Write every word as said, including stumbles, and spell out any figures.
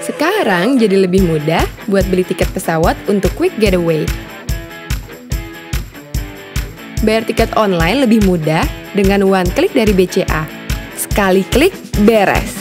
Sekarang jadi lebih mudah buat beli tiket pesawat untuk quick getaway. Bayar tiket online lebih mudah dengan OneKlik dari B C A. Sekali klik, beres!